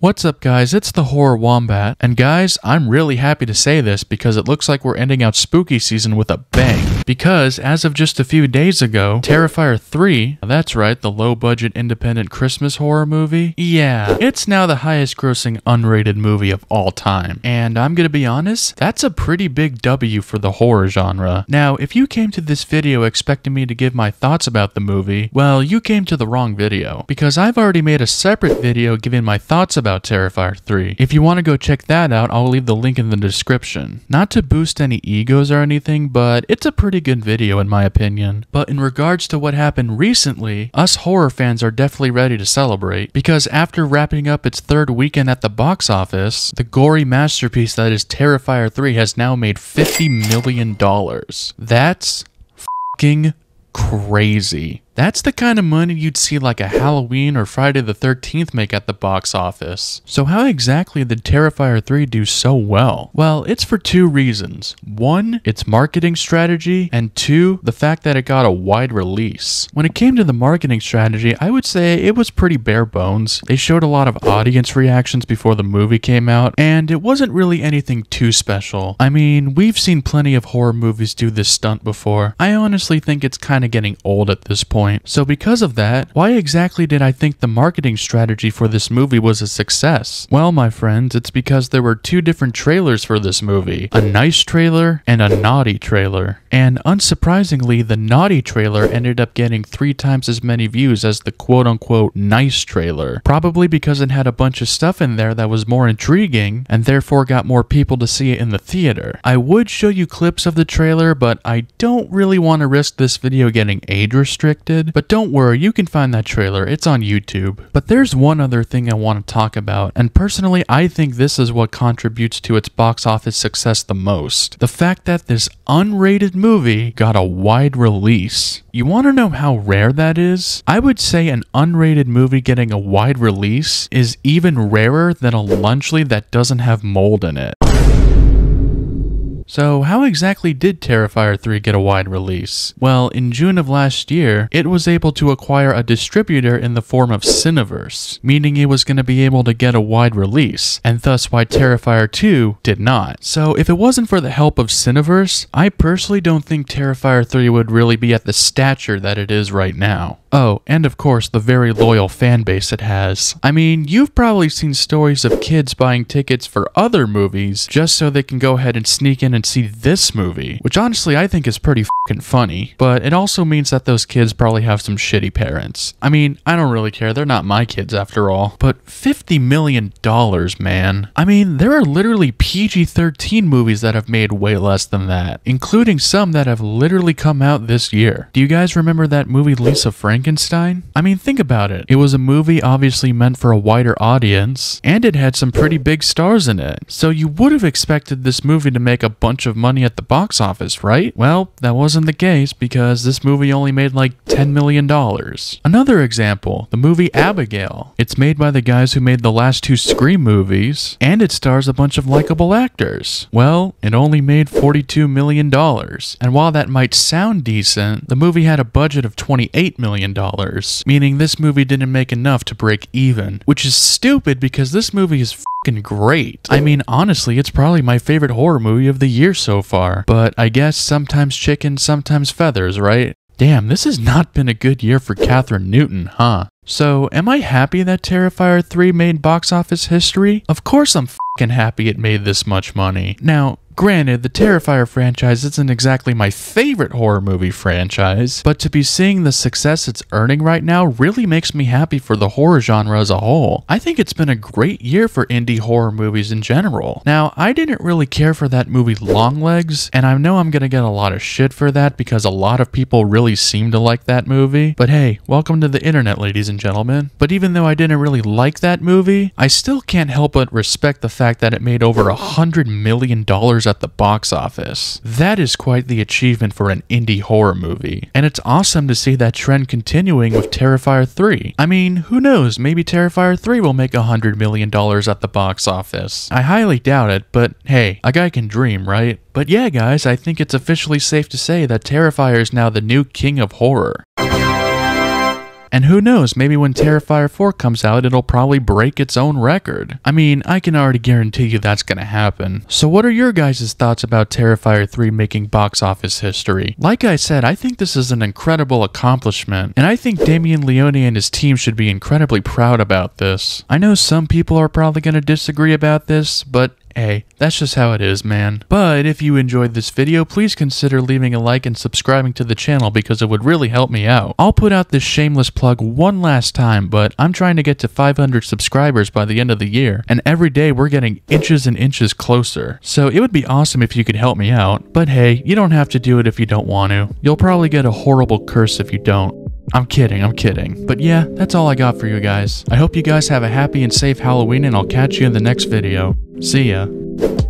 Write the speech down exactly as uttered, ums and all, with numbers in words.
What's up guys, it's the Horror Wombat, and guys, I'm really happy to say this because it looks like we're ending out spooky season with a bang. Because as of just a few days ago, Terrifier three, that's right, the low-budget independent Christmas horror movie, yeah, it's now the highest-grossing unrated movie of all time. And I'm gonna be honest, that's a pretty big W for the horror genre. Now, if you came to this video expecting me to give my thoughts about the movie, well, you came to the wrong video, because I've already made a separate video giving my thoughts about Terrifier three. If you want to go check that out, I'll leave the link in the description. Not to boost any egos or anything, but it's a pretty good video in my opinion. But in regards to what happened recently, us horror fans are definitely ready to celebrate, because after wrapping up its third weekend at the box office, the gory masterpiece that is Terrifier three has now made fifty million dollars. That's f***ing crazy. That's the kind of money you'd see like a Halloween or Friday the thirteenth make at the box office. So how exactly did Terrifier three do so well? Well, it's for two reasons. One, its marketing strategy, and two, the fact that it got a wide release. When it came to the marketing strategy, I would say it was pretty bare bones. They showed a lot of audience reactions before the movie came out, and it wasn't really anything too special. I mean, we've seen plenty of horror movies do this stunt before. I honestly think it's kind of getting old at this point. So because of that, why exactly did I think the marketing strategy for this movie was a success? Well, my friends, it's because there were two different trailers for this movie, a nice trailer and a naughty trailer. And unsurprisingly, the naughty trailer ended up getting three times as many views as the quote-unquote nice trailer, probably because it had a bunch of stuff in there that was more intriguing and therefore got more people to see it in the theater. I would show you clips of the trailer, but I don't really want to risk this video getting age restricted. But don't worry, you can find that trailer, it's on YouTube. But there's one other thing I want to talk about, and personally I think this is what contributes to its box office success the most. The fact that this unrated movie got a wide release. You want to know how rare that is? I would say an unrated movie getting a wide release is even rarer than a Lunchable that doesn't have mold in it. So how exactly did Terrifier three get a wide release? Well, in June of last year, it was able to acquire a distributor in the form of Cineverse, meaning it was going to be able to get a wide release, and thus why Terrifier two did not. So if it wasn't for the help of Cineverse, I personally don't think Terrifier three would really be at the stature that it is right now. Oh, and of course, the very loyal fan base it has. I mean, you've probably seen stories of kids buying tickets for other movies just so they can go ahead and sneak in and see this movie, which honestly I think is pretty fucking funny, but it also means that those kids probably have some shitty parents. I mean, I don't really care, they're not my kids after all. But fifty million dollars, man. I mean, there are literally P G thirteen movies that have made way less than that, including some that have literally come out this year. Do you guys remember that movie Lisa Frankenstein? Frankenstein? I mean, think about it. It was a movie obviously meant for a wider audience, and it had some pretty big stars in it. So you would have expected this movie to make a bunch of money at the box office, right? Well, that wasn't the case because this movie only made like ten million dollars. Another example, the movie Abigail. It's made by the guys who made the last two Scream movies, and it stars a bunch of likable actors. Well, it only made forty-two million dollars. And while that might sound decent, the movie had a budget of twenty-eight million dollars. Meaning this movie didn't make enough to break even, which is stupid because this movie is fucking great. I mean, honestly, it's probably my favorite horror movie of the year so far, but I guess sometimes chicken, sometimes feathers, right? Damn, this has not been a good year for Catherine Newton, huh? So, am I happy that Terrifier three made box office history? Of course I'm fucking happy it made this much money. Now, granted, the Terrifier franchise isn't exactly my favorite horror movie franchise, but to be seeing the success it's earning right now really makes me happy for the horror genre as a whole. I think it's been a great year for indie horror movies in general. Now, I didn't really care for that movie Longlegs, and I know I'm gonna get a lot of shit for that because a lot of people really seem to like that movie, but hey, welcome to the internet, ladies and gentlemen. But even though I didn't really like that movie, I still can't help but respect the fact that it made over a hundred million dollars at the box office. That is quite the achievement for an indie horror movie. And it's awesome to see that trend continuing with Terrifier three. I mean, who knows, maybe Terrifier three will make one hundred million dollars at the box office. I highly doubt it, but hey, a guy can dream, right? But yeah, guys, I think it's officially safe to say that Terrifier is now the new king of horror. And who knows, maybe when Terrifier four comes out, it'll probably break its own record. I mean, I can already guarantee you that's gonna happen. So what are your guys' thoughts about Terrifier three making box office history? Like I said, I think this is an incredible accomplishment, and I think Damien Leone and his team should be incredibly proud about this. I know some people are probably gonna disagree about this, but hey, that's just how it is, man. But if you enjoyed this video, please consider leaving a like and subscribing to the channel because it would really help me out. I'll put out this shameless plug one last time, but I'm trying to get to five hundred subscribers by the end of the year, and every day we're getting inches and inches closer. So it would be awesome if you could help me out, but hey, you don't have to do it if you don't want to. You'll probably get a horrible curse if you don't. I'm kidding, I'm kidding. But yeah, that's all I got for you guys. I hope you guys have a happy and safe Halloween, and I'll catch you in the next video. See ya.